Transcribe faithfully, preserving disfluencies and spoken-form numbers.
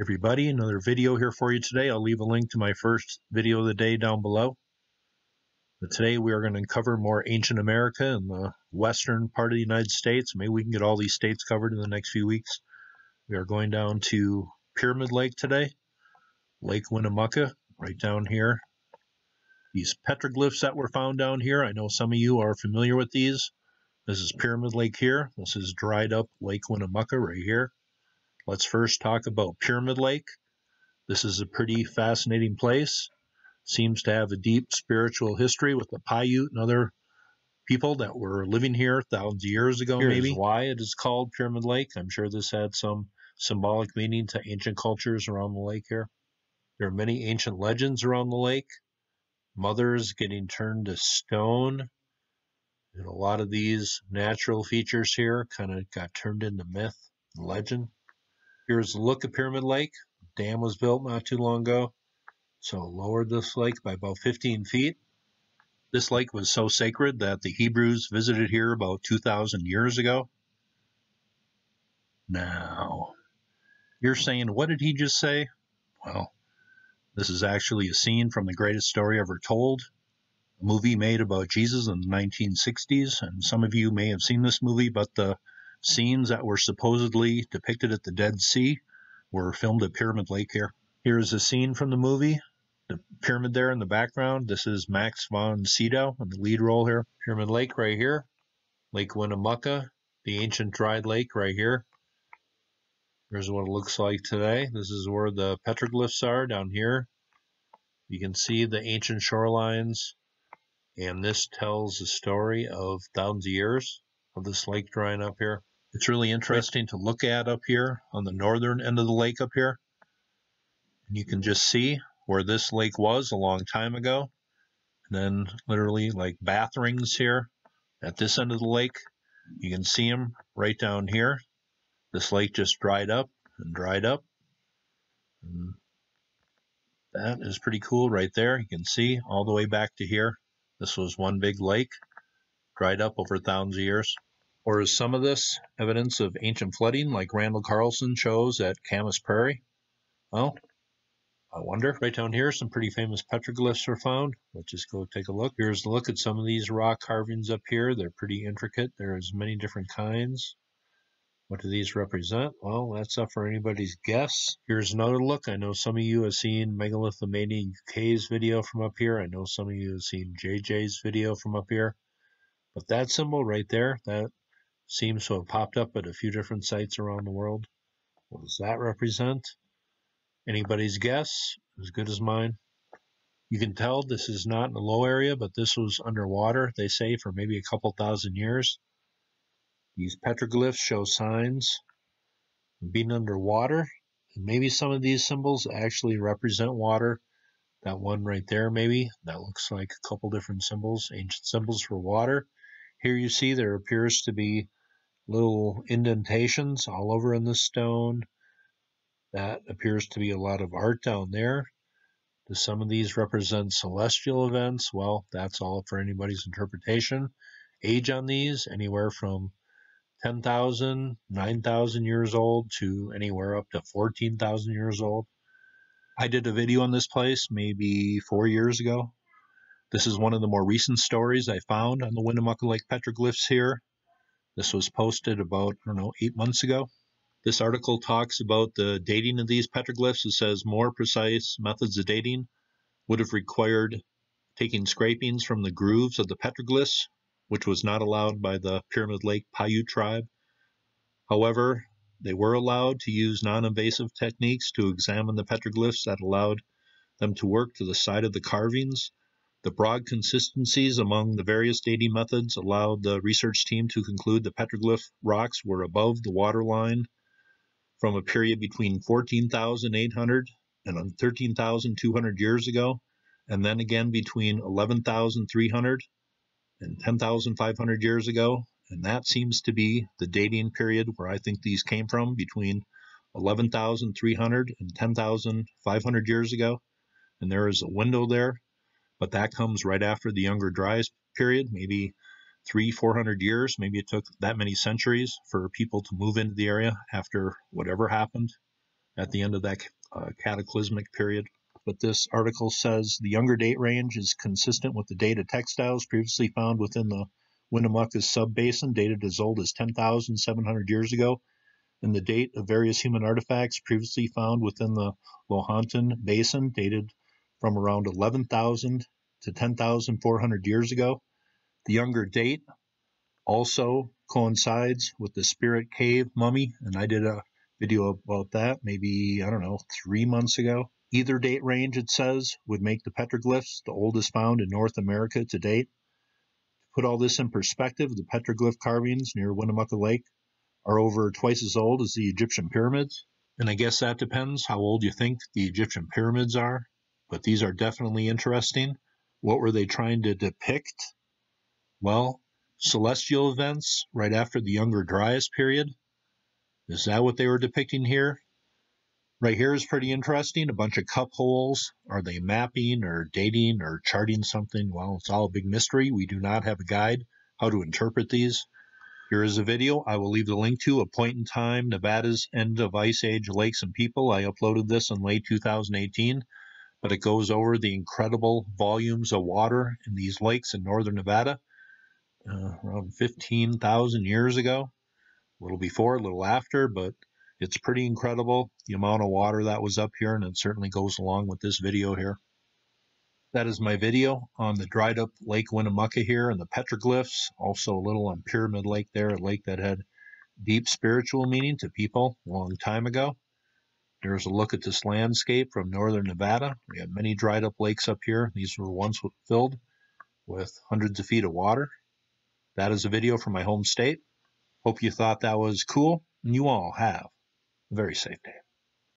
everybody. Another video here for you today. I'll leave a link to my first video of the day down below. But today we are going to cover more ancient America and the western part of the United States. Maybe we can get all these states covered in the next few weeks. We are going down to Pyramid Lake today, Lake Winnemucca, right down here. These petroglyphs that were found down here, I know some of you are familiar with these. This is Pyramid Lake here. This is dried up Lake Winnemucca right here. Let's first talk about Pyramid Lake. This is a pretty fascinating place. Seems to have a deep spiritual history with the Paiute and other people that were living here thousands of years ago. Here's maybe why it is called Pyramid Lake. I'm sure this had some symbolic meaning to ancient cultures around the lake here. There are many ancient legends around the lake. Mothers getting turned to stone. And a lot of these natural features here kind of got turned into myth and legend. Here's a look at Pyramid Lake. The dam was built not too long ago, so lowered this lake by about fifteen feet. This lake was so sacred that the Hebrews visited here about two thousand years ago. Now, you're saying, what did he just say? Well, this is actually a scene from the greatest story ever told. A movie made about Jesus in the nineteen sixties, and some of you may have seen this movie, but the scenes that were supposedly depicted at the Dead Sea were filmed at Pyramid Lake here. Here's a scene from the movie, the pyramid there in the background. This is Max Von Sydow in the lead role here. Pyramid Lake right here, Lake Winnemucca, the ancient dried lake right here. Here's what it looks like today. This is where the petroglyphs are down here. You can see the ancient shorelines. And this tells the story of thousands of years of this lake drying up here. It's really interesting to look at up here on the northern end of the lake up here. And you can just see where this lake was a long time ago. And then literally like bath rings here at this end of the lake. You can see them right down here. This lake just dried up and dried up. And that is pretty cool right there. You can see all the way back to here. This was one big lake, dried up over thousands of years. Or is some of this evidence of ancient flooding, like Randall Carlson shows at Camas Prairie? Well, I wonder. Right down here, some pretty famous petroglyphs are found. Let's just go take a look. Here's a look at some of these rock carvings up here. They're pretty intricate. There's many different kinds. What do these represent? Well, that's up for anybody's guess. Here's another look. I know some of you have seen Megalithomania U K's video from up here. I know some of you have seen J J's video from up here. But that symbol right there, that seems to have popped up at a few different sites around the world. What does that represent? Anybody's guess, as good as mine. You can tell this is not in a low area, but this was underwater, they say, for maybe a couple thousand years. These petroglyphs show signs of being underwater. And maybe some of these symbols actually represent water. That one right there, maybe. That looks like a couple different symbols, ancient symbols for water. Here you see there appears to be little indentations all over in the stone. That appears to be a lot of art down there. Do some of these represent celestial events? Well, that's all up for anybody's interpretation. Age on these, anywhere from ten thousand, nine thousand years old to anywhere up to fourteen thousand years old. I did a video on this place maybe four years ago. This is one of the more recent stories I found on the Winnemucca Lake petroglyphs here. This was posted about, I don't know, eight months ago. This article talks about the dating of these petroglyphs. It says more precise methods of dating would have required taking scrapings from the grooves of the petroglyphs, which was not allowed by the Pyramid Lake Paiute tribe. However, they were allowed to use non-invasive techniques to examine the petroglyphs that allowed them to work to the side of the carvings. The broad consistencies among the various dating methods allowed the research team to conclude the petroglyph rocks were above the waterline from a period between fourteen thousand eight hundred and thirteen thousand two hundred years ago, and then again between eleven thousand three hundred and ten thousand five hundred years ago, and that seems to be the dating period where I think these came from, between eleven thousand three hundred and ten thousand five hundred years ago, and there is a window there, but that comes right after the Younger Dryas period, maybe three, four hundred years, maybe it took that many centuries for people to move into the area after whatever happened at the end of that uh, cataclysmic period. But this article says the younger date range is consistent with the data textiles previously found within the Winnemucca Subbasin, dated as old as ten thousand seven hundred years ago, and the date of various human artifacts previously found within the Lahontan Basin, dated from around eleven thousand to ten thousand four hundred years ago. The younger date also coincides with the Spirit Cave mummy, and I did a video about that maybe, I don't know, three months ago. Either date range, it says, would make the petroglyphs the oldest found in North America to date. To put all this in perspective, the petroglyph carvings near Winnemucca Lake are over twice as old as the Egyptian pyramids. And I guess that depends how old you think the Egyptian pyramids are, but these are definitely interesting. What were they trying to depict? Well, celestial events right after the Younger Dryas period. Is that what they were depicting here? Right here is pretty interesting. A bunch of cup holes. Are they mapping or dating or charting something? Well, it's all a big mystery. We do not have a guide how to interpret these. Here is a video. I will leave the link to A Point in Time, Nevada's End of Ice Age, Lakes and People. I uploaded this in late two thousand eighteen, but it goes over the incredible volumes of water in these lakes in northern Nevada uh, around fifteen thousand years ago. A little before, a little after, but it's pretty incredible, the amount of water that was up here, and it certainly goes along with this video here. That is my video on the dried up Lake Winnemucca here and the petroglyphs, also a little on Pyramid Lake there, a lake that had deep spiritual meaning to people a long time ago. There's a look at this landscape from northern Nevada. We have many dried up lakes up here. These were once filled with hundreds of feet of water. That is a video from my home state. Hope you thought that was cool, and you all have. Very safe day.